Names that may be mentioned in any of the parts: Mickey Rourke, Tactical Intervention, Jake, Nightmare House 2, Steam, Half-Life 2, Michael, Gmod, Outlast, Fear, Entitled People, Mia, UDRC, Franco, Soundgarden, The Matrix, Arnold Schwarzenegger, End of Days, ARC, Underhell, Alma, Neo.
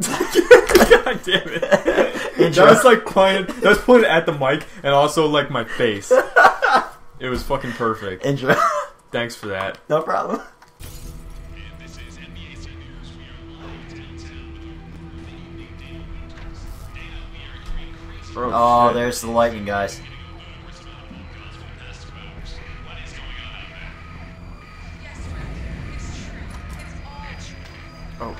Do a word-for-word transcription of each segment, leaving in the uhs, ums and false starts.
God damn it. That was like pointed, that was pointed at the mic and also like my face. It was fucking perfect. Intro. Thanks for that. No problem. Bro, oh, shit. There's the lightning, guys. Oh.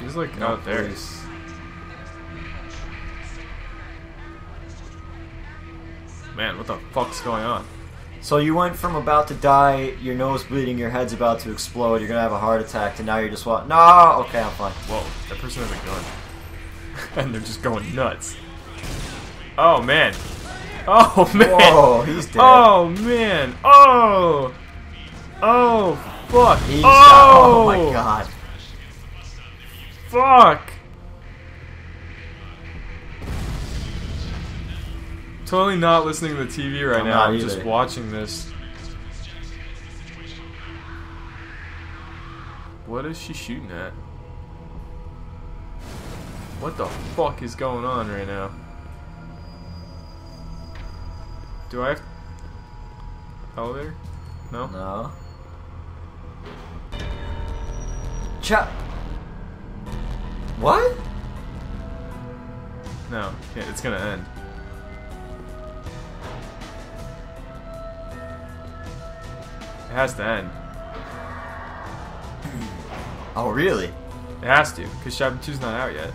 She's like out there. Man, what the fuck's going on? So you went from about to die, your nose bleeding, your head's about to explode, you're gonna have a heart attack, and now you're just walking. No, okay, I'm fine. Whoa, that person has a gun, and they're just going nuts. Oh man! Oh man! Whoa, he's dead. Oh man! Oh! Oh! Fuck! He's oh! Oh my god! Fuck! Totally not listening to the T V right I'm now. I'm just watching this. What is she shooting at? What the fuck is going on right now? Do I have elevator? No. No. Chop. What? No. Yeah, it's gonna end. It has to end. Oh, really? It has to, because Shabu two's not out yet.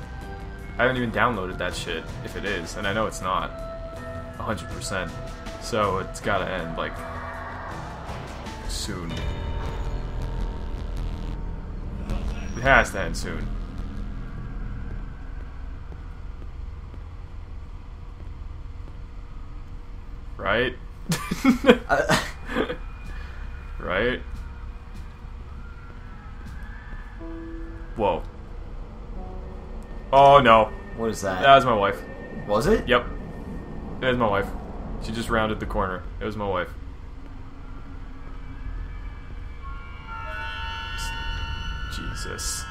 I haven't even downloaded that shit, if it is, and I know it's not. one hundred percent. So it's gotta end, like, soon. It has to end soon. Right? uh Right? Whoa. Oh no. What is that? That was my wife. Was it? Yep. It was my wife. She just rounded the corner. It was my wife. Jesus.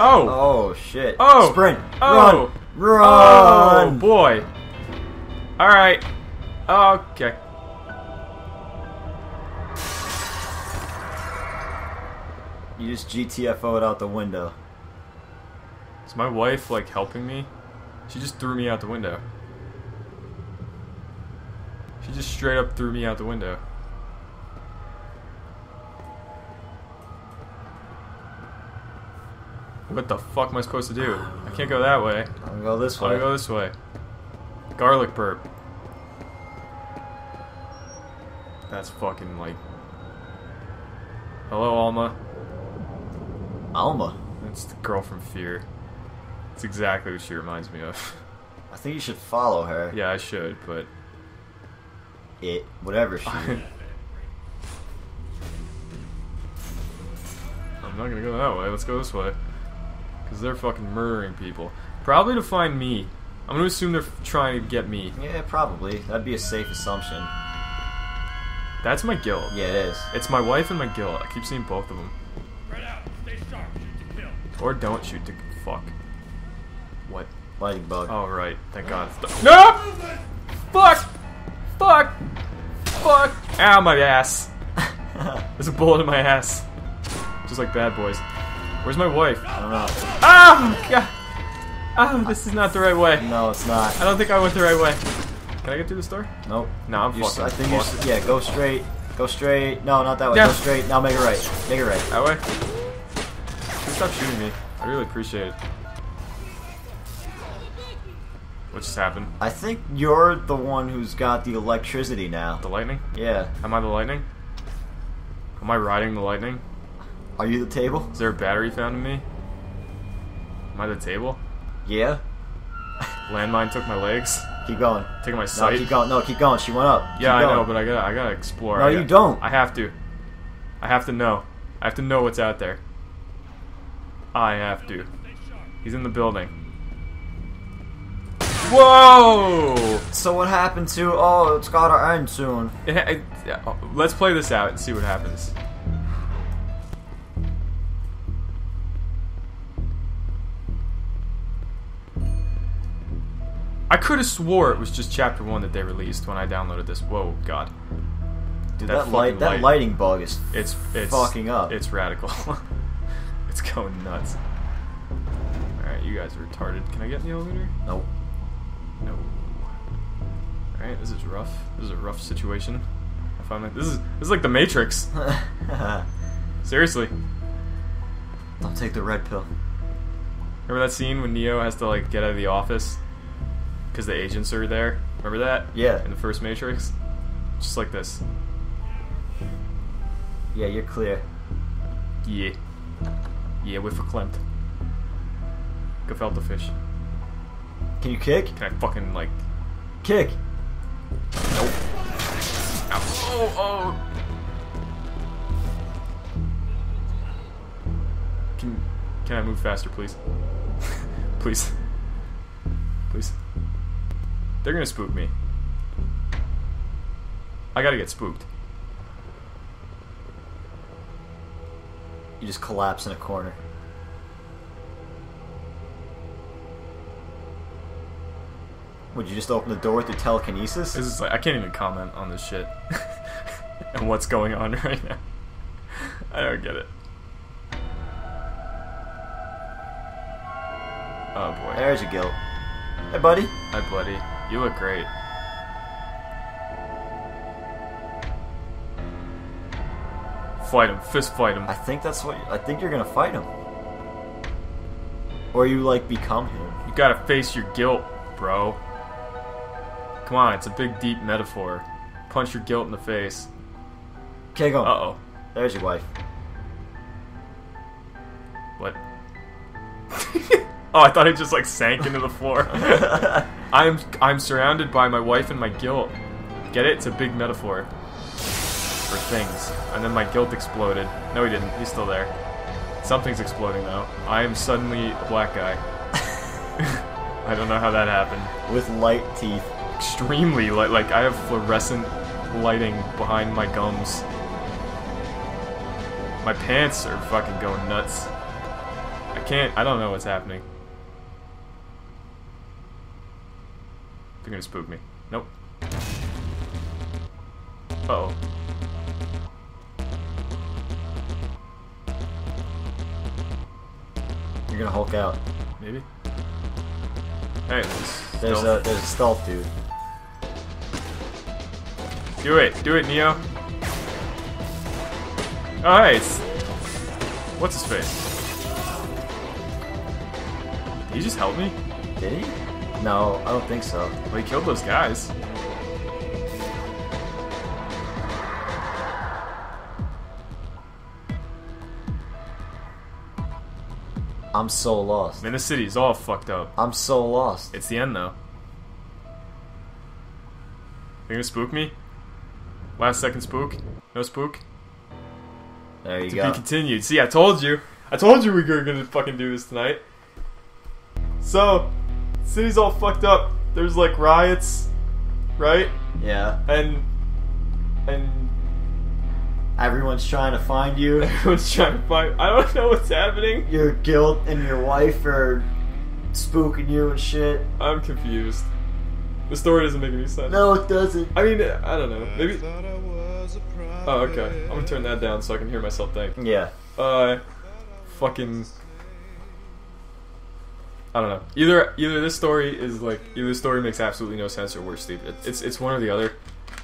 Oh! Oh shit. Oh! Sprint! Oh! Run! Run! Oh boy! Alright. Okay. You just G T F O'd out the window. Is my wife like helping me? She just threw me out the window. She just straight up threw me out the window. What the fuck am I supposed to do? I can't go that way. I'm gonna go this way. I'm gonna go this way. Garlic burp. That's fucking like. Hello, Alma. Alma? That's the girl from Fear. That's exactly what she reminds me of. I think you should follow her. Yeah, I should, but. It. Whatever she. I'm not gonna go that way. Let's go this way. Because they're fucking murdering people. Probably to find me. I'm gonna assume they're trying to get me. Yeah, probably. That'd be a safe assumption. That's my guild. Yeah, it is. It's my wife and my guild. I keep seeing both of them. Right out. Stay sharp. Shoot to kill. Or don't shoot to fuck. What? Lightning bug. Oh right. Thank God. No! Fuck! Fuck! Fuck! Ow, my ass. There's a bullet in my ass. Just like Bad Boys. Where's my wife? I don't know. Oh God! Oh, this is not the right way. No, it's not. I don't think I went the right way. Can I get through this door? Nope. No, I'm fucking. I think you're. Yeah, go straight. Go straight. No, not that way. Yeah. Go straight. Now make it right. Make it right. That way? Please stop shooting me. I really appreciate it. What just happened? I think you're the one who's got the electricity now. The lightning? Yeah. Am I the lightning? Am I riding the lightning? Are you the table? Is there a battery found in me? Am I the table? Yeah. Landmine took my legs. Keep going. Taking my sight. No, keep going. No, keep going. She went up. Keep yeah, going. I know, but I gotta, I gotta explore. No, gotta, you don't. I have to. I have to know. I have to know what's out there. I have to. He's in the building. Whoa! So what happened to? Oh, it's gotta end soon. It, it, yeah, let's play this out and see what happens. I could have swore it was just chapter one that they released when I downloaded this. Whoa, God! Dude, that, that light, that light. lighting bug is it's, it's fucking up. It's radical. It's going nuts. All right, you guys are retarded. Can I get in the elevator? Nope. No. All right, this is rough. This is a rough situation. I find that this is this is like The Matrix. Seriously. Don't take the red pill. Remember that scene when Neo has to like get out of the office? Because the agents are there. Remember that? Yeah. In the first Matrix? Just like this. Yeah, you're clear. Yeah. Yeah, we're verklempt. Gefelte fish. Can you kick? Can I fucking, like... Kick! Nope. Ow. Oh, oh! Can, can I move faster, please? Please. Please. They're gonna spook me. I gotta get spooked. You just collapse in a corner. Would you just open the door through telekinesis? This is like, I can't even comment on this shit. And what's going on right now. I don't get it. Oh boy. There's your guilt. Hey buddy. Hi buddy. You look great. Fight him, fist fight him. I think that's what I think you're gonna fight him. Or you like become him. You gotta face your guilt, bro. Come on, it's a big deep metaphor. Punch your guilt in the face. Okay, go. Uh oh. There's your wife. What? Oh, I thought it just like sank into the floor. I'm I'm surrounded by my wife and my guilt. Get it? It's a big metaphor for things. And then my guilt exploded. No, he didn't. He's still there. Something's exploding though. I am suddenly a black guy. I don't know how that happened. With light teeth. Extremely light. Like I have fluorescent lighting behind my gums. My pants are fucking going nuts. I can't. I don't know what's happening. They're gonna spook me. Nope. Uh-oh. You're gonna Hulk out. Maybe? Hey, there's a, there's a stealth dude. Do it. Do it, Neo. Alright. What's his face? Did he just help me? Did he? No, I don't think so. Well, he killed those guys. I'm so lost. Man, this city's all fucked up. I'm so lost. It's the end, though. They're gonna spook me? Last second spook? No spook? There you go. To be continued. See, I told you. I told you we were gonna fucking do this tonight. So... city's all fucked up. There's like riots, right? Yeah. And and everyone's trying to find you. Everyone's trying to find. I don't know what's happening. Your guilt and your wife are spooking you and shit. I'm confused. The story doesn't make any sense. No, it doesn't. I mean, I don't know. Maybe. Oh, okay. I'm gonna turn that down so I can hear myself think. Yeah. Uh, fucking. I don't know. Either either this story is like either this story makes absolutely no sense or we're stupid. It's it's one or the other.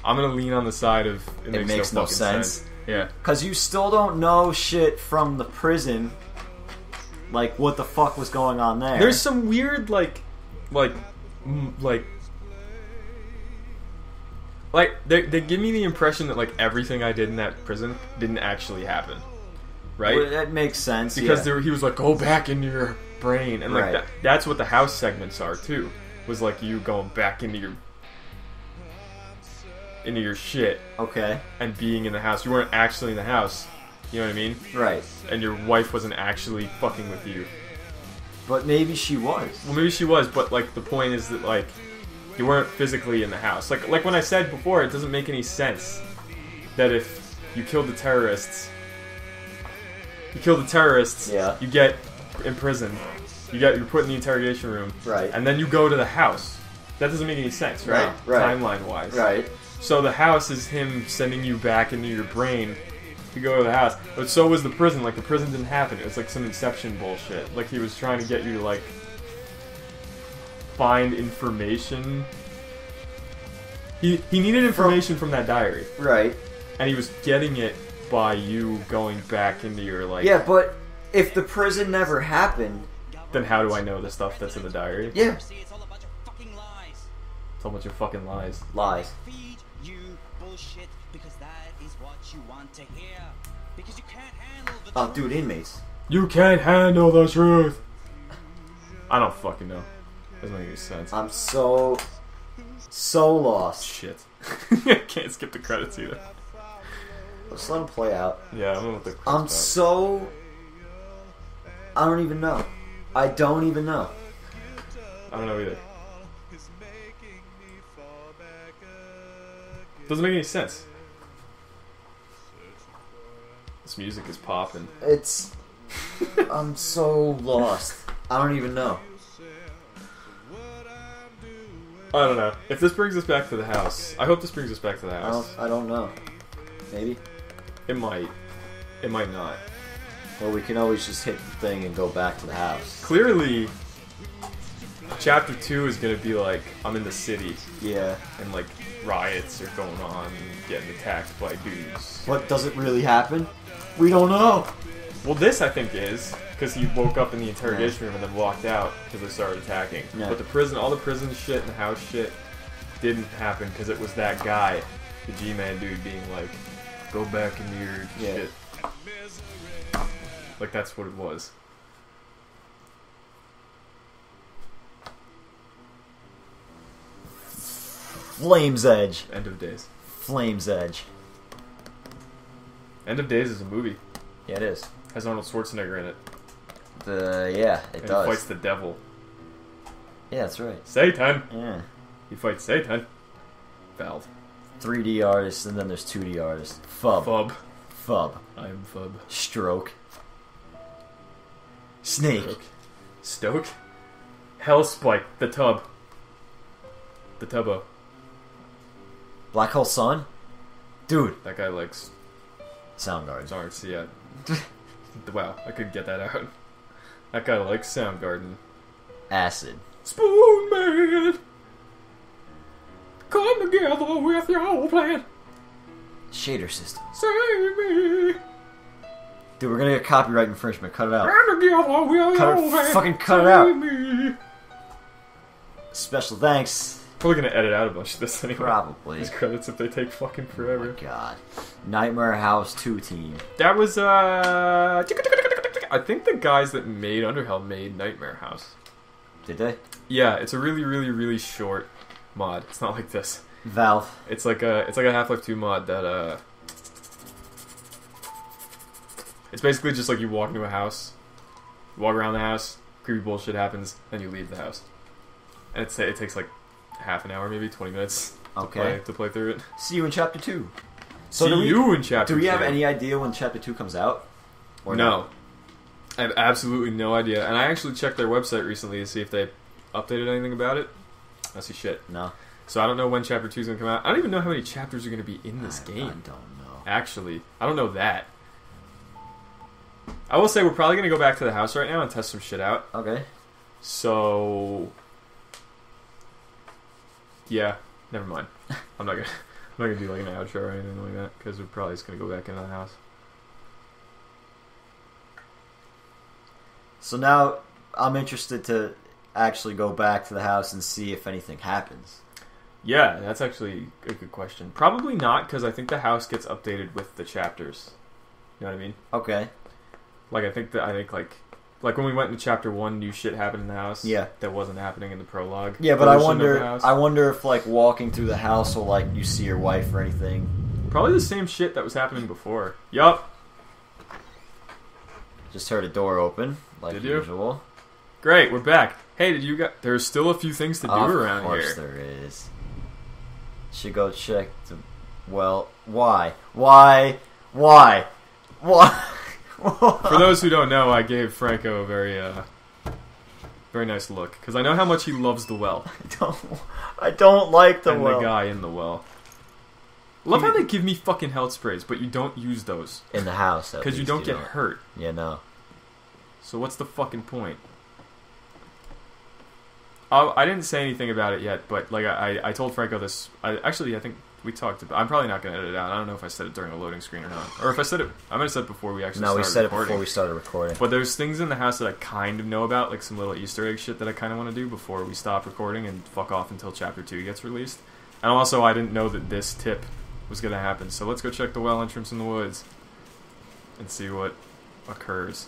I'm gonna lean on the side of it, it makes, makes no, no sense. sense. Yeah. Cause you still don't know shit from the prison. Like what the fuck was going on there? There's some weird like, like, like, like they they give me the impression that like everything I did in that prison didn't actually happen. Right? Well, that makes sense. Because yeah. there, he was like, go back into your brain, and like right. that, that's what the house segments are too, was like you going back into your into your shit, okay, and being in the house. You weren't actually in the house, you know what I mean? Right. And your wife wasn't actually fucking with you, But maybe she was. Well, maybe she was, but like the point is that like you weren't physically in the house. Like like when I said before, it doesn't make any sense that if you kill the terrorists, you kill the terrorists, yeah. you get imprisoned, you get you're put in the interrogation room, right? And then you go to the house. That doesn't make any sense, right? Right. Timeline wise, right? So the house is him sending you back into your brain. To go to the house, but so was the prison. Like the prison didn't happen. It was like some Inception bullshit. Like he was trying to get you to like find information. He he needed information from, from that diary, right? And he was getting it by you going back into your like. Yeah, but if the prison never happened, then how do I know the stuff that's in the diary? Yeah, it's all a bunch of fucking lies. It's all a bunch of fucking lies. Lies. Feed you bullshit. Because that is what you want to hear. Because you can't handle the truth. Oh, dude, inmates. You can't handle the truth. I don't fucking know. Doesn't make any sense. I'm so, so lost. Shit. I can't skip the credits either. Let's let them play out. Yeah, I'm with the. I'm out. so. I don't even know. I don't even know. I don't know either. Doesn't make any sense. This music is popping. It's... I'm so lost. I don't even know. I don't know. If this brings us back to the house... I hope this brings us back to the house. I don't, I don't know. Maybe? It might. It might not. Well, we can always just hit the thing and go back to the house. Clearly... Chapter two is going to be like, I'm in the city. Yeah. And like, riots are going on and getting attacked by dudes. What, does it really happen? We don't know. Well, this I think is, because he woke up in the interrogation yeah. room and then walked out because they started attacking. Yeah. But the prison, all the prison shit and the house shit didn't happen because it was that guy, the G-Man dude, being like, go back into your yeah. shit. Like, that's what it was. Flame's Edge. End of Days. Flame's Edge. End of Days is a movie. Yeah, it is. Has Arnold Schwarzenegger in it. The yeah, it and does. He fights the devil. Yeah, that's right. Satan. Yeah. He fights Satan. Valve. three D artists, and then there's two D artists. Fub. Fub. Fub. I am Fub. Stroke. Snake. Stroke. Stoke. Hellspike. The tub. The tubbo. Black Hole Sun? Dude. That guy likes... Soundgarden. Zarts, yeah. Wow, I could get that out. That guy likes Soundgarden. Acid. Spoon Man! Come together with your whole plan! Shader System. Save me! Dude, we're gonna get copyright infringement. Cut it out. Come together with cut your whole Fucking cut it out! Me. Special thanks. Probably gonna edit out a bunch of this anyway. Probably. These credits if they take fucking forever. Oh my god. Nightmare House two team. That was, uh... I think the guys that made Underhell made Nightmare House. Did they? Yeah, it's a really, really, really short mod. It's not like this. Valve. It's like a, it's like a Half-Life two mod that, uh... It's basically just like you walk into a house, you walk around the house, creepy bullshit happens, then you leave the house. And it's, it takes like half an hour, maybe twenty minutes. Okay. To play, to play through it. See you in chapter two. So See we, you in chapter. Do we have two. Any idea when chapter two comes out? Or no, not? I have absolutely no idea. And I actually checked their website recently to see if they updated anything about it. I see shit. No. So I don't know when chapter two is gonna come out. I don't even know how many chapters are gonna be in this I, game. I don't know. Actually, I don't know that. I will say we're probably gonna go back to the house right now and test some shit out. Okay. So. Yeah, never mind. I'm not gonna, I'm not gonna do like an outro or anything like that because we're probably just gonna go back into the house. So now I'm interested to actually go back to the house and see if anything happens. Yeah, that's actually a good question. Probably not because I think the house gets updated with the chapters. You know what I mean? Okay. Like I think that I think like. Like when we went into chapter one, new shit happened in the house. Yeah, that wasn't happening in the prologue. Yeah, but I wonder, I wonder if like walking through the house will like you see your wife or anything. Probably the same shit that was happening before. Yup. Just heard a door open, like usual. Great, we're back. Hey, did you got? There's still a few things to do around here. Of course there is. Should go check the... Well, why? Why? Why? Why? For those who don't know, I gave Franco a very, uh... very nice look. Because I know how much he loves the well. I don't... I don't like the and well. And the guy in the well. Love how they give me fucking health sprays, but you don't use those. In the house, because you don't get don't. hurt. Yeah, no. So what's the fucking point? I, I didn't say anything about it yet, but like I, I told Franco this. I, actually, I think we talked about. I'm probably not going to edit it out. I don't know if I said it during a loading screen or not, or if I said it. I might have said it before we actually. No, started we said recording. it before we started recording. But there's things in the house that I kind of know about, like some little Easter egg shit that I kind of want to do before we stop recording and fuck off until chapter two gets released. And also, I didn't know that this tip was going to happen. So let's go check the well entrance in the woods and see what occurs.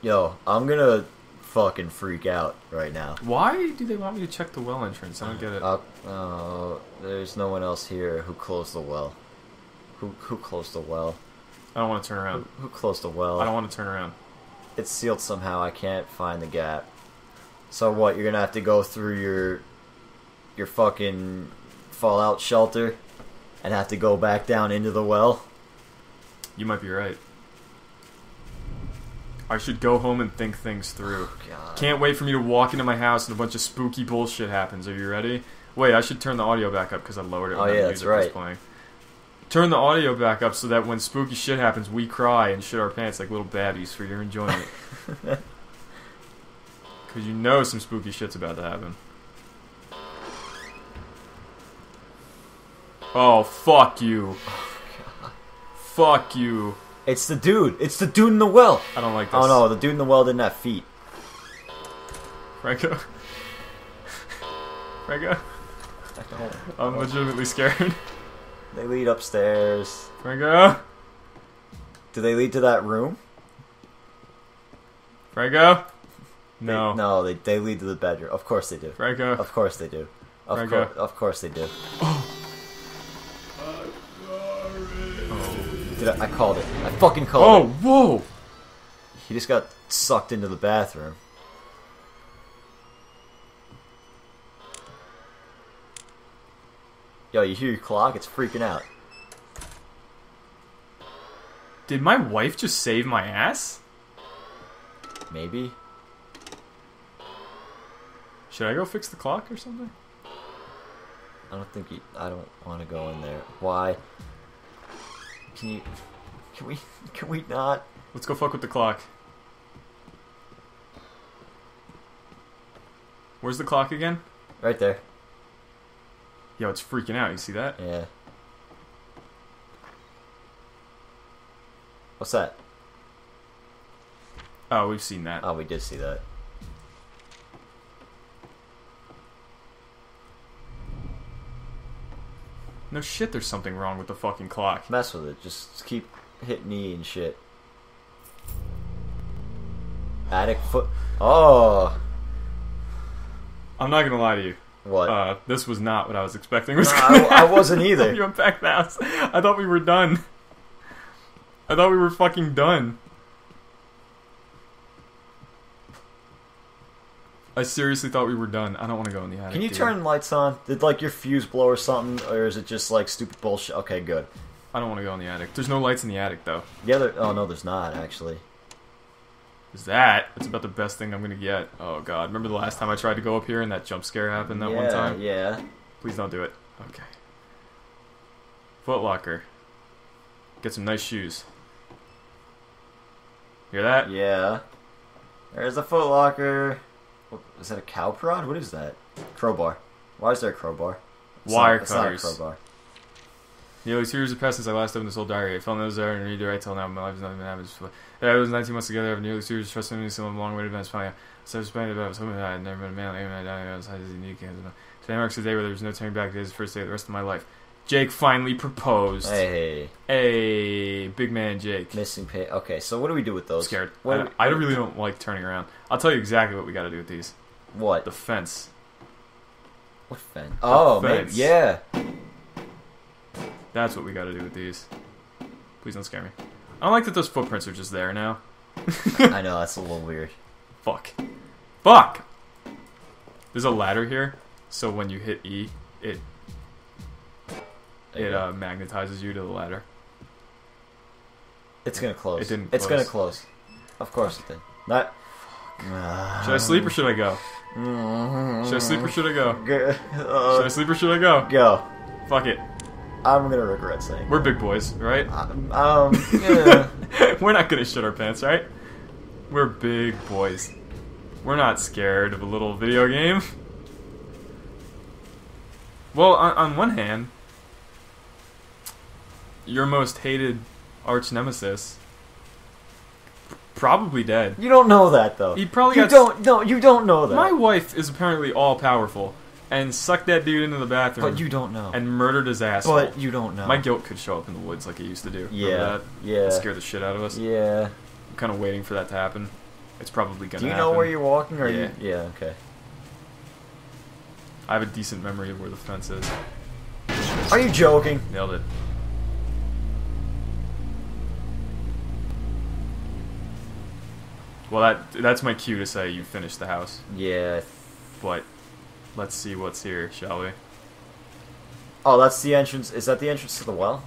Yo, I'm going to fucking freak out right now. Why do they want me to check the well entrance? I don't get it. Uh, uh, there's no one else here who closed the well. Who who closed the well? I don't want to turn around. Who, who closed the well? I don't want to turn around. It's sealed somehow. I can't find the gap. So what, you're going to have to go through your your fucking fallout shelter and have to go back down into the well? You might be right. I should go home and think things through. Oh, God. Can't wait for me to walk into my house and a bunch of spooky bullshit happens. Are you ready? Wait, I should turn the audio back up because I lowered it when oh, yeah, the music that's right. was playing. Turn the audio back up so that when spooky shit happens, we cry and shit our pants like little babbies for your enjoyment. Because you know some spooky shit's about to happen. Oh, fuck you. Oh, God. Fuck you. It's the dude. It's the dude in the well. I don't like this. Oh no, the dude in the well didn't have feet. Franco. Franco. I don't, I'm oh. legitimately scared. They lead upstairs. Franco. Do they lead to that room? Franco. No. They, no, they they lead to the bedroom. Of course they do. Franco. Of course they do. Of Franco. Course. Of course they do. Oh. Did I, I called it. I fucking called oh, it. Oh, whoa! He just got sucked into the bathroom. Yo, you hear your clock? It's freaking out. Did my wife just save my ass? Maybe. Should I go fix the clock or something? I don't think you... I don't want to go in there. Why? Can you, can we, can we not? Let's go fuck with the clock. Where's the clock again? Right there. Yo, it's freaking out. You see that? Yeah. What's that? Oh, we've seen that. Oh, we did see that. No shit, there's something wrong with the fucking clock. Mess with it. Just keep hitting E and shit. Attic foot... Oh! I'm not gonna lie to you. What? Uh, this was not what I was expecting. Was no, I, I wasn't either. You unpacked the house. I thought we were done. I thought we were fucking done. I seriously thought we were done. I don't want to go in the attic. Can you dude. turn lights on? Did like your fuse blow or something, or is it just like stupid bullshit? Okay, good. I don't want to go in the attic. There's no lights in the attic though. Yeah. There, oh no, there's not actually. Is that? It's about the best thing I'm gonna get. Oh god. Remember the last time I tried to go up here and that jump scare happened that yeah, one time? Yeah. Please don't do it. Okay. Foot Locker. Get some nice shoes. Hear that? Yeah. There's a Foot Locker. Is that a cow prod? What is that? Crowbar. Why is there a crowbar? It's Wire not, cutters. It's not a crowbar. Nearly two years have passed since I last opened this old diary. I fell in those there and read it right till now. My life has not been happening. I was nineteen months together. I have nearly two years trusting me. So I'm a long way to advance. I was spending about I was hoping that I had never been a man. I died. I was hiding in the Today marks the day where there was no turning back. Today is the first day of the rest of my life. Jake finally proposed. Hey. Hey. Big man Jake. Missing pay. Okay, so what do we do with those? Scared. What I, do we, I really don't like turning around. I'll tell you exactly what we got to do with these. What? The fence. What fence? Oh, the fence. Maybe, yeah. That's what we got to do with these. Please don't scare me. I don't like that those footprints are just there now. I know, that's a little weird. Fuck. Fuck! There's a ladder here, so when you hit E, it it uh, magnetizes you to the ladder. It's gonna close. It didn't close. It's gonna close. Of course it did. Not... Uh, should I sleep or should I go? Should I sleep or should I go? Uh, should I sleep or should I go? Go. Fuck it. I'm gonna regret saying it. We're big boys, right? Um, um yeah. We're not gonna shit our pants, right? We're big boys. We're not scared of a little video game. Well, on, on one hand, your most hated arch nemesis probably dead. You don't know that though. He probably you got don't no, you don't know that. My wife is apparently all powerful and sucked that dude into the bathroom. But you don't know. And murdered his asshole. But you don't know. My guilt could show up in the woods like it used to do. Yeah. Remember that? Yeah. It scared the shit out of us. Yeah. I'm kind of waiting for that to happen. It's probably gonna happen. Do you know happen. where you're walking? Or yeah. You... Yeah, okay. I have a decent memory of where the fence is. Are you joking? Nailed it. Well, that that's my cue to say you finished the house. Yeah. But let's see what's here, shall we? Oh, that's the entrance. Is that the entrance to the well?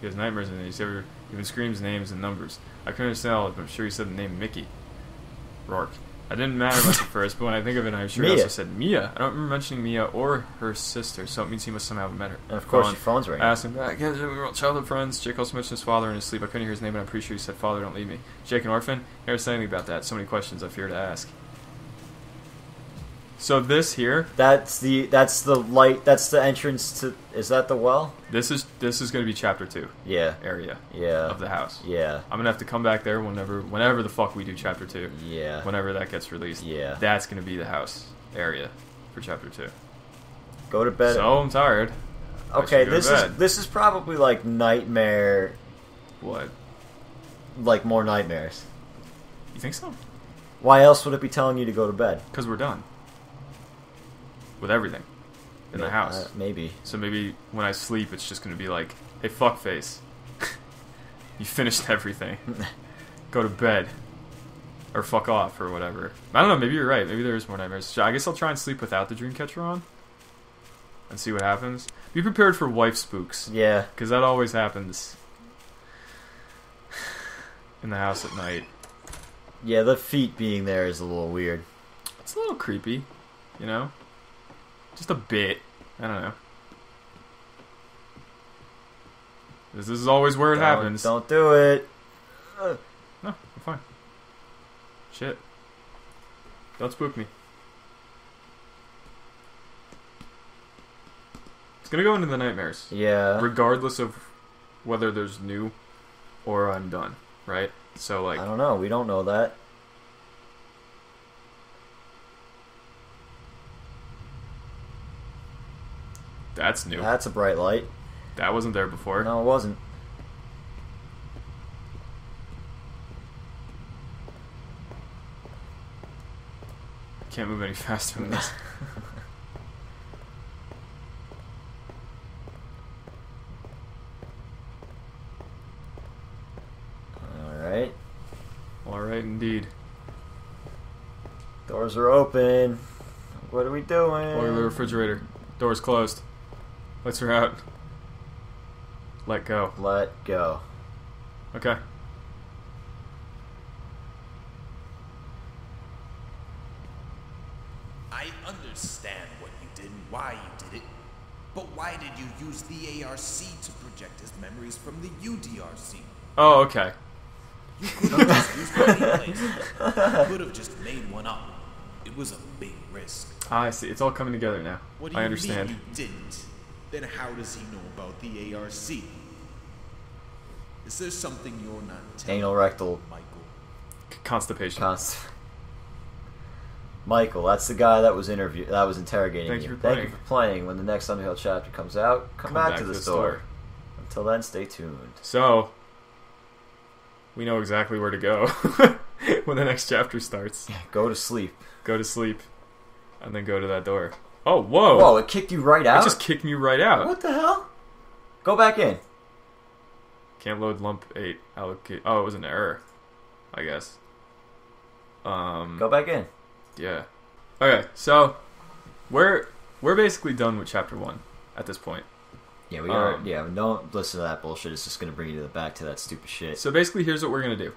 He has nightmares in there. He ever even screams names and numbers. I couldn't understand all of it, but I'm sure he said the name Mickey Rourke. I didn't matter much at first, but when I think of it, I'm sure Mia. He also said Mia. I don't remember mentioning Mia or her sister, so it means he must somehow have met her. And of course, your phone's ringing. I asked him back. Yeah, we were all childhood friends. Jake also mentioned his father in his sleep. I couldn't hear his name, but I'm pretty sure he said, "Father, don't leave me." Jake, an orphan? Never said anything about that. So many questions I fear to ask. So this here. That's the that's the light. That's the entrance to. Is that the well? This is this is going to be chapter two. Yeah. Area. Yeah. Of the house. Yeah. I'm gonna have to come back there whenever whenever the fuck we do chapter two. Yeah. Whenever that gets released. Yeah. That's gonna be the house area for chapter two. Go to bed. So I'm tired. Okay. This is this is probably like nightmare. What? Like more nightmares. You think so? Why else would it be telling you to go to bed? Because we're done. With everything in the house. Uh, maybe. So maybe when I sleep, it's just going to be like, hey, fuckface. You finished everything. Go to bed. Or fuck off, or whatever. I don't know, maybe you're right. Maybe there is more nightmares. I guess I'll try and sleep without the Dreamcatcher on. And see what happens. Be prepared for wife spooks. Yeah. Because that always happens. In the house at night. Yeah, the feet being there is a little weird. It's a little creepy. You know? Just a bit. I don't know. This is always where it don't, happens. Don't do it. Uh, no, I'm fine. Shit. Don't spook me. It's gonna go into the nightmares. Yeah. Regardless of whether there's new or I'm done, right? So, like... I don't know. We don't know that. That's new. That's a bright light. That wasn't there before. No, it wasn't. I can't move any faster than this. Alright. Alright indeed. Doors are open. What are we doing? Or the refrigerator. Door's closed. Lights are out. Let go. Let go. Okay. I understand what you did and why you did it, but why did you use the A R C to project his memories from the U D R C? Oh, okay. You could have just used any place. You could have just made one up. It was a big risk. Ah, I see. It's all coming together now. What do I understand. Mean you didn't? Then how does he know about the A R C? Is there something you're not telling? Anal rectal. Michael. Constipation. Const Michael, that's the guy that was interview that was interrogating Thank you. you Thank playing. you for playing. When the next Underhill chapter comes out, come, come back, back to the, to the store. store. Until then, stay tuned. So, we know exactly where to go when the next chapter starts. Yeah, go to sleep. Go to sleep, and then go to that door. Oh, whoa. Whoa, it kicked you right out? It just kicked me right out. What the hell? Go back in. Can't load lump eight. Allocate. Oh, it was an error. I guess. Um, Go back in. Yeah. Okay, so we're we're basically done with chapter one at this point. Yeah, we are. Um, yeah, don't listen to that bullshit. It's just going to bring you to the back to that stupid shit. So basically, here's what we're going to do.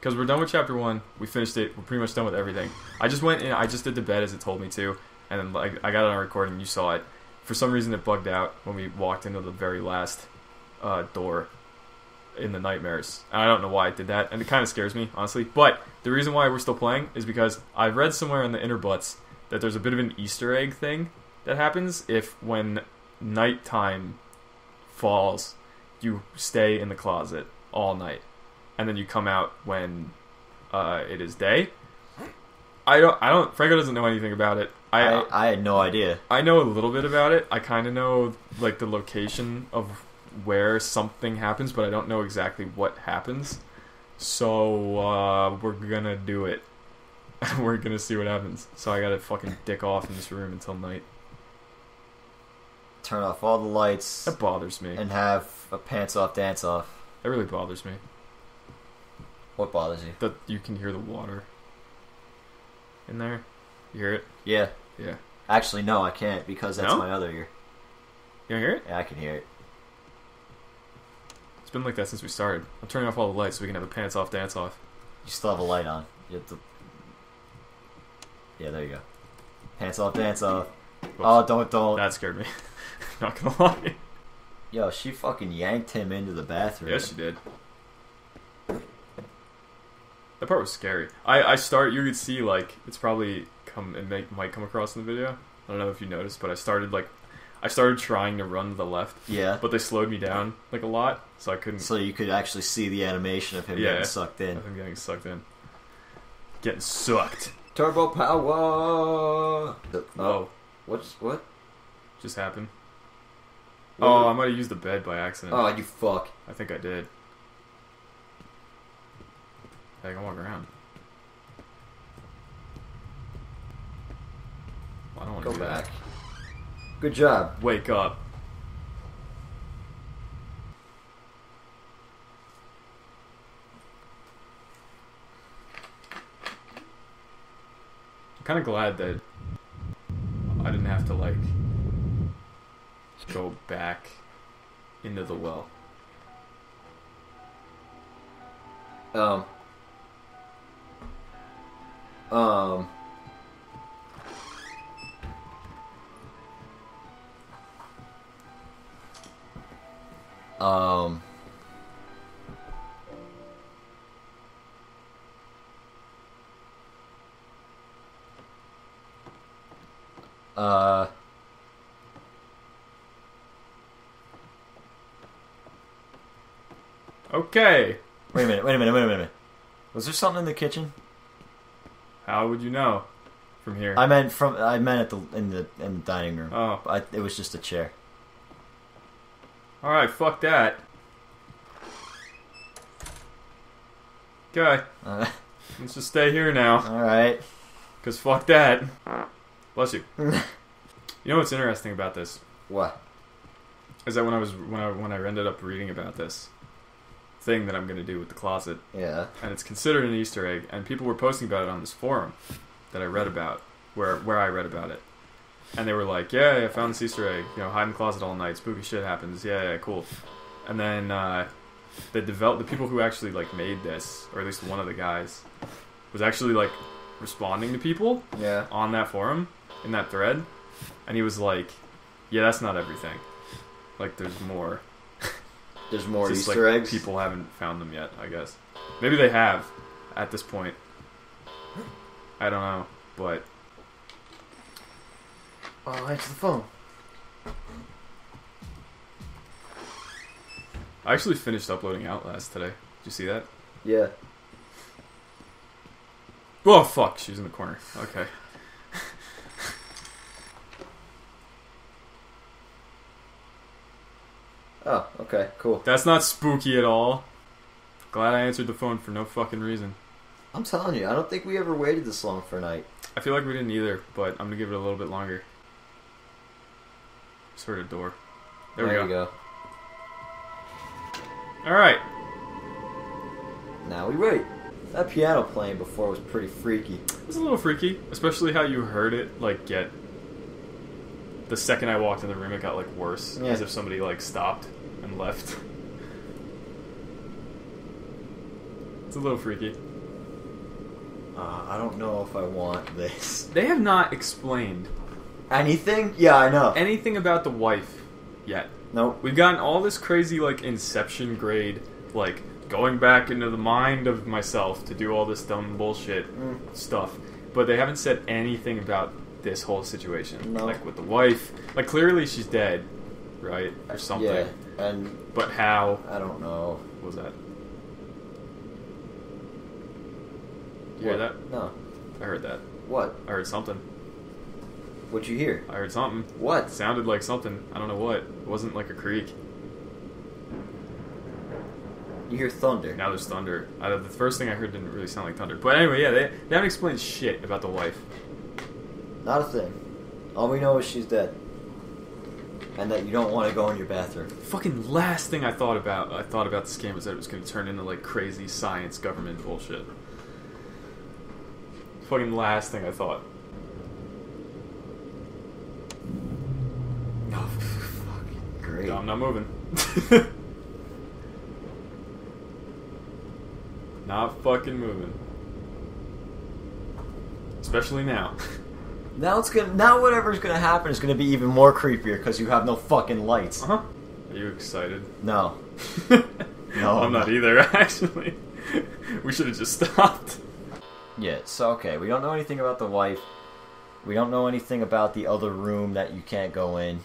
Because we're done with chapter one. We finished it. We're pretty much done with everything. I just went and I just did the bed as it told me to. And then like, I got it on recording. You saw it. For some reason, it bugged out when we walked into the very last uh, door in the Nightmares. And I don't know why it did that. And it kind of scares me, honestly. But the reason why we're still playing is because I read somewhere in the Interbutts that there's a bit of an Easter egg thing that happens if when nighttime falls, you stay in the closet all night, and then you come out when uh, it is day. I don't. I don't. Franco doesn't know anything about it. I, I I had no idea. I know a little bit about it. I kind of know like the location of where something happens, but I don't know exactly what happens. So uh, we're gonna do it. We're gonna see what happens. So I gotta fucking dick off in this room until night. Turn off all the lights. That bothers me. And have a pants off dance off. That really bothers me. What bothers you? That you can hear the water in there. You hear it? Yeah. Yeah. Actually, no, I can't because that's no? my other ear. You don't hear it? Yeah, I can hear it. It's been like that since we started. I'm turning off all the lights so we can have a pants off dance off. You still have a light on. You have to... Yeah, there you go. Pants off dance off. Whoops. Oh, don't, don't. That scared me. Not gonna lie. Yo, she fucking yanked him into the bathroom. Yes, she did. That part was scary. I, I start, you could see, like, it's probably come, it may, might come across in the video. I don't know if you noticed, but I started, like, I started trying to run to the left. Yeah. But they slowed me down, like, a lot, so I couldn't. So you could actually see the animation of him yeah, getting sucked in. Of him getting sucked in. Getting sucked. Turbo power! The, oh. Whoa. What's, what? Just happened. What? Oh, I might have used the bed by accident. Oh, you fuck. I think I did. I can walk around. Well, I don't want to go back. That. Good job. Wake up. I'm kind of glad that I didn't have to, like, go back into the well. Um... Um. Um. Uh. Okay. Wait a minute, wait a minute, wait a minute. Was there something in the kitchen? How would you know from here? I meant from I meant at the in the in the dining room. Oh, I, it was just a chair. All right, fuck that. Okay, uh, let's just stay here now. All right, because fuck that. Bless you. You know what's interesting about this? What? Is that when I was when I when I ended up reading about this thing that I'm going to do with the closet. Yeah. And it's considered an Easter egg, and people were posting about it on this forum that I read about, where where I read about it. And they were like, yeah, I found this Easter egg, you know, hide in the closet all night, spooky shit happens, yeah, yeah, cool. And then uh, the, develop the people who actually, like, made this, or at least one of the guys, was actually, like, responding to people yeah. on that forum, in that thread, and he was like, yeah, that's not everything. Like, there's more... There's more just Easter like eggs? People haven't found them yet, I guess. Maybe they have at this point. I don't know, but... Oh, answer the phone. I actually finished uploading Outlast today. Did you see that? Yeah. Oh, fuck. She's in the corner. Okay. Oh, okay, cool. That's not spooky at all. Glad I answered the phone for no fucking reason. I'm telling you, I don't think we ever waited this long for a night. I feel like we didn't either, but I'm going to give it a little bit longer. Just heard a door. There, there we go. There you go. Alright. Now we wait. That piano playing before was pretty freaky. It was a little freaky, especially how you heard it, like, get... The second I walked in the room, it got, like, worse. Yeah. As if somebody, like, stopped and left. It's a little freaky. Uh, I don't know if I want this. They have not explained... Anything? Yeah, I know. Anything about the wife yet. Nope. We've gotten all this crazy, like, Inception grade, like... going back into the mind of myself to do all this dumb bullshit mm. stuff. But they haven't said anything about this whole situation. No. Like, with the wife. Like, clearly she's dead, right? Or something. Yeah, and... But how? I don't know. What was that? You hear that? No. I heard that. What? I heard something. What'd you hear? I heard something. What? It sounded like something. I don't know what. It wasn't like a creak. You hear thunder. Now there's thunder. I, the first thing I heard didn't really sound like thunder. But anyway, yeah, they, they haven't explained shit about the wife. Not a thing. All we know is she's dead. And that you don't want to go in your bathroom. The fucking last thing I thought about I thought about this game was that it was going to turn into, like, crazy science government bullshit. The fucking last thing I thought. Oh, fucking great. No, I'm not moving. Not fucking moving. Especially now. Now it's gonna. Now whatever's gonna happen is gonna be even more creepier because you have no fucking lights. Uh huh. Are you excited? No. No, I'm not either. Actually, we should have just stopped. Yeah. So okay, we don't know anything about the wife. We don't know anything about the other room that you can't go in.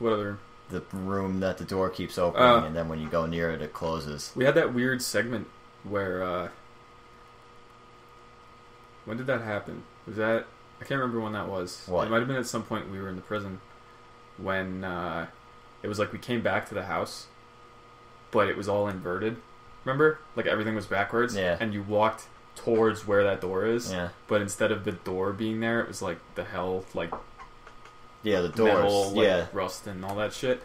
What other room? The room that the door keeps opening, uh, and then when you go near it, it closes. We had that weird segment. Where, uh... when did that happen? Was that... I can't remember when that was. What? It might have been at some point we were in the prison. When, uh... it was like we came back to the house. But it was all inverted. Remember? Like everything was backwards. Yeah. And you walked towards where that door is. Yeah. But instead of the door being there, it was like the hell, like... Yeah, the doors. Metal, like, yeah. Rust and all that shit.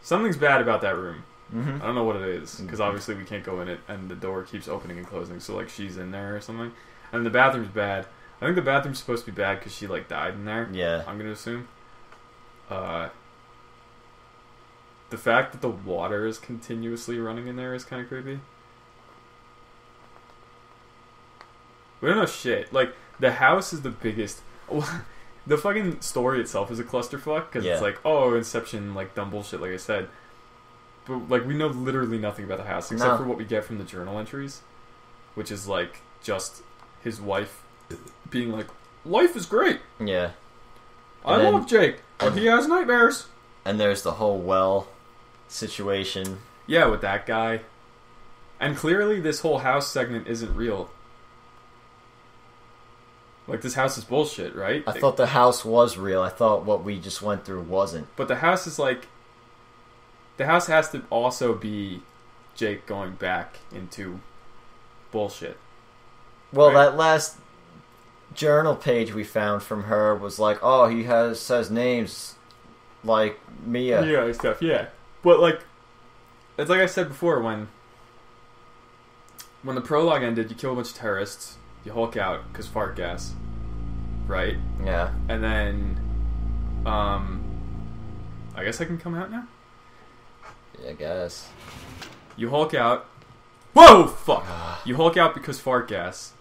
Something's bad about that room. Mm-hmm. I don't know what it is, because obviously we can't go in it, and the door keeps opening and closing, so, like, she's in there or something. And the bathroom's bad. I think the bathroom's supposed to be bad because she, like, died in there. Yeah. I'm going to assume. Uh, the fact that the water is continuously running in there is kind of creepy. We don't know shit. Like, the house is the biggest... The fucking story itself is a clusterfuck, because yeah. It's like, oh, Inception, like, dumb bullshit, like I said. But, like, we know literally nothing about the house, except no. for what we get from the journal entries, which is, like, just his wife being like, life is great! Yeah. And I then, love Jake, but he has nightmares! And there's the whole well situation. Yeah, with that guy. And clearly this whole house segment isn't real. Like, this house is bullshit, right? I thought the house was real. I thought what we just went through wasn't. But the house is, like... The house has to also be Jake going back into bullshit. Well, right? That last journal page we found from her was like, oh, he has says names like Mia. Mia and stuff, yeah. But, like, it's like I said before, when when the prologue ended, you kill a bunch of terrorists, you Hulk out, because fart gas, right? Yeah. And then, um, I guess I can come out now? I guess. You Hulk out. Whoa! Fuck! You Hulk out because fart gas.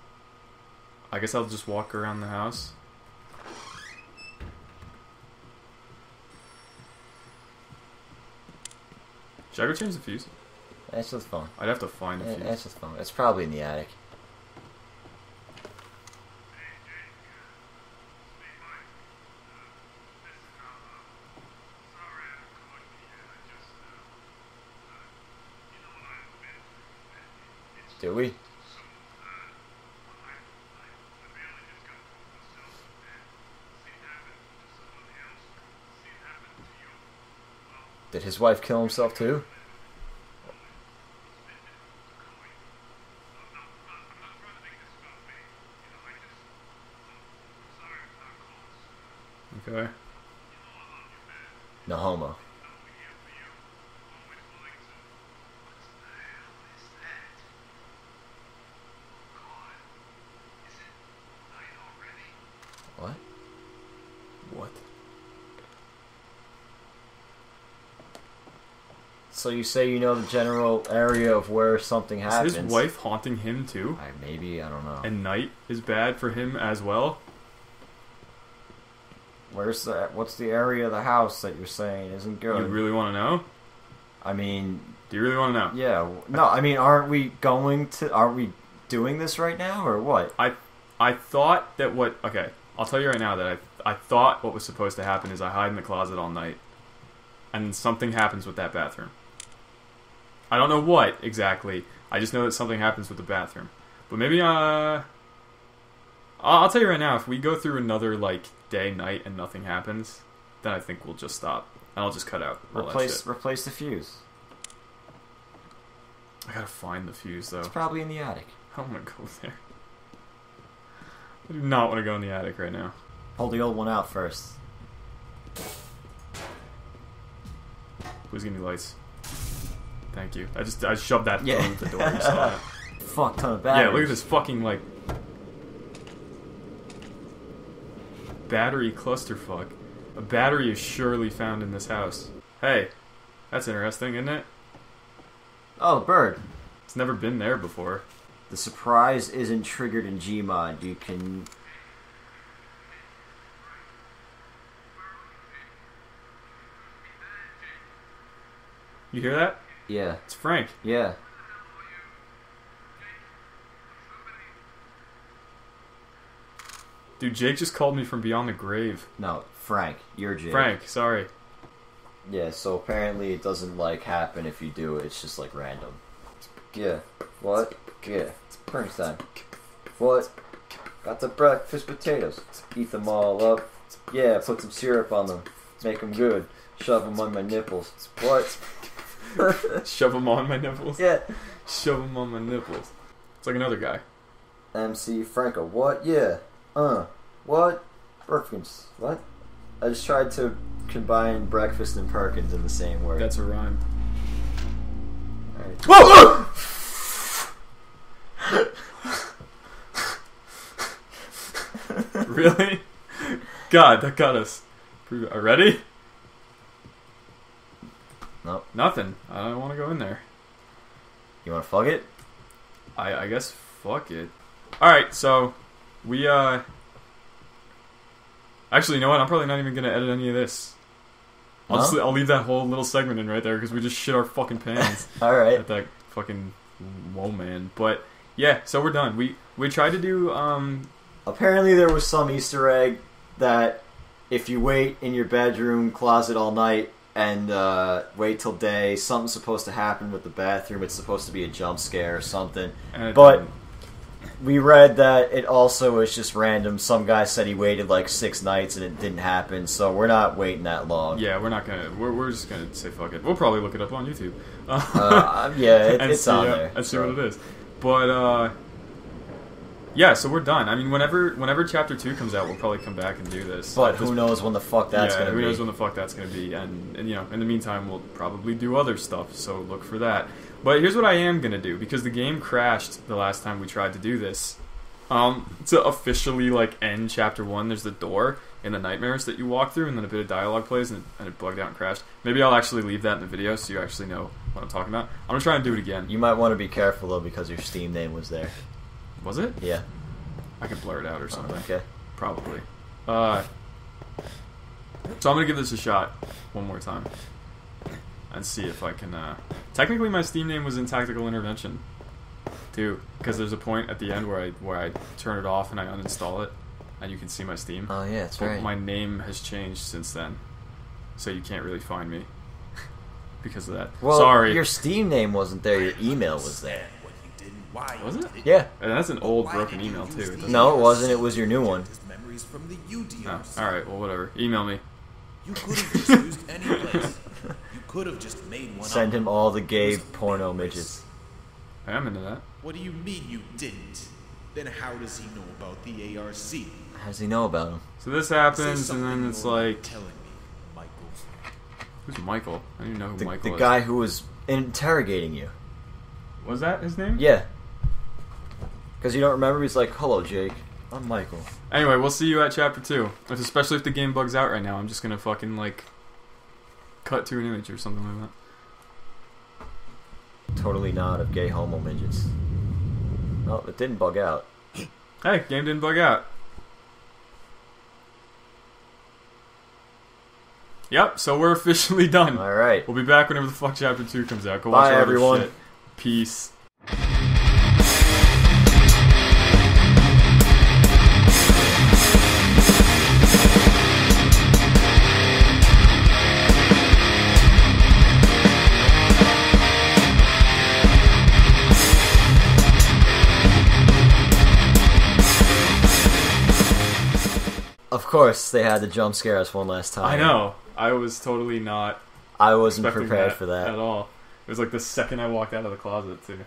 I guess I'll just walk around the house. Should I go change the fuse? That's just fun. I'd have to find a yeah, fuse. That's just fun. It's probably in the attic. Do we? Did his wife kill himself too? Okay. No homo. What? What? So you say you know the general area of where something happens. Is his wife haunting him too? I, maybe, I don't know. And night is bad for him as well? Where's that? What's the area of the house that you're saying isn't good? You really want to know? I mean... Do you really want to know? Yeah. No, I mean, aren't we going to... Are we doing this right now, or what? I I thought that what... Okay, I'll tell you right now that I, I thought what was supposed to happen is I hide in the closet all night. And something happens with that bathroom. I don't know what, exactly. I just know that something happens with the bathroom. But maybe, uh... I'll tell you right now, if we go through another, like, day, night, and nothing happens, then I think we'll just stop. And I'll just cut out all replace, that shit. Replace the fuse. I gotta find the fuse, though. It's probably in the attic. I don't want to go there. I do not want to go in the attic right now. Pull the old one out first. Please give me lights. Thank you. I just I shoved that yeah. through the door. So. Fuck ton of batteries. Yeah, look at this fucking, like... Battery clusterfuck. A battery is surely found in this house. Hey, that's interesting, isn't it? Oh, the bird. It's never been there before. The surprise isn't triggered in Gmod. You can... You hear that? Yeah. It's Frank. Yeah. Dude, Jake just called me from beyond the grave. No, Frank. You're Jake. Frank, sorry. Yeah, so apparently it doesn't, like, happen if you do it. It's just, like, random. Yeah. What? Yeah. It's brunch time. What? Got the breakfast potatoes. Eat them all up. Yeah, put some syrup on them. Make them good. Shove them on my nipples. What? Shove them on my nipples? Yeah. Shove them on my nipples. It's like another guy. M C Franco. What? Yeah. Uh, what? Perkins. What? I just tried to combine breakfast and Perkins in the same word. That's a rhyme. Alright. Whoa! Really? God, that got us. Ready? Nope. Nothing. I don't want to go in there. You want to fuck it? I, I guess fuck it. Alright, so... We, uh... Actually, you know what? I'm probably not even going to edit any of this. I'll, huh? just, I'll leave that whole little segment in right there, because we just shit our fucking pants. Alright. At that fucking... Whoa, man. But, yeah, so we're done. We we tried to do, um... Apparently there was some Easter egg that if you wait in your bedroom closet all night and, uh, wait till day, something's supposed to happen with the bathroom. It's supposed to be a jump scare or something. But... Didn't. We read that it also is just random. Some guy said he waited like six nights and it didn't happen, so we're not waiting that long. Yeah, we're not gonna. We're, we're just gonna say fuck it. We'll probably look it up on YouTube. Uh, yeah, it, it's see, on uh, there. Let's see what it is. But uh, yeah, so we're done. I mean, whenever whenever chapter two comes out, we'll probably come back and do this. But who knows when the fuck that's yeah, gonna be? Who knows when the fuck that's gonna be? And, and you know, in the meantime, we'll probably do other stuff. So look for that. But here's what I am going to do, because the game crashed the last time we tried to do this. Um, to officially, like, end Chapter one, there's the door in the Nightmares that you walk through, and then a bit of dialogue plays, and, and it bugged out and crashed. Maybe I'll actually leave that in the video so you actually know what I'm talking about. I'm going to try and do it again. You might want to be careful, though, because your Steam name was there. Was it? Yeah. I can blur it out or something. Oh, okay. Probably. Uh, so I'm going to give this a shot one more time. And see if I can, uh... Technically, my Steam name was in Tactical Intervention, too. Because there's a point at the end where I where I turn it off and I uninstall it, and you can see my Steam. Oh, yeah, that's but right. My name has changed since then, so you can't really find me because of that. Well, sorry. Your Steam name wasn't there. Your email was there. Was it? Yeah. And that's an old, broken email, too. It no, it wasn't. It was your new one. Oh, all right, well, whatever. Email me. You could have just used any place. Could have just made one. Send him all the gay porno midgets. I am into that. What do you mean you didn't? Then how does he know about the A R C? How does he know about him? So this happens, and then it's like... Telling me, Michael. Who's Michael? I don't even know who the, Michael the is. The guy who was interrogating you. Was that his name? Yeah. Because you don't remember? He's like, hello, Jake. I'm Michael. Anyway, we'll see you at chapter two. If, especially if the game bugs out right now, I'm just gonna fucking like cut to an image or something like that. Totally not of gay homo midgets. Oh, it didn't bug out. Hey, game didn't bug out. Yep, so we're officially done. All right. We'll be back whenever the fuck chapter two comes out. Go watch Bye, everyone. Shit. Peace. Of course, they had to jump scare us one last time. I know. I was totally not. I wasn't prepared that for that at all. It was like the second I walked out of the closet, too.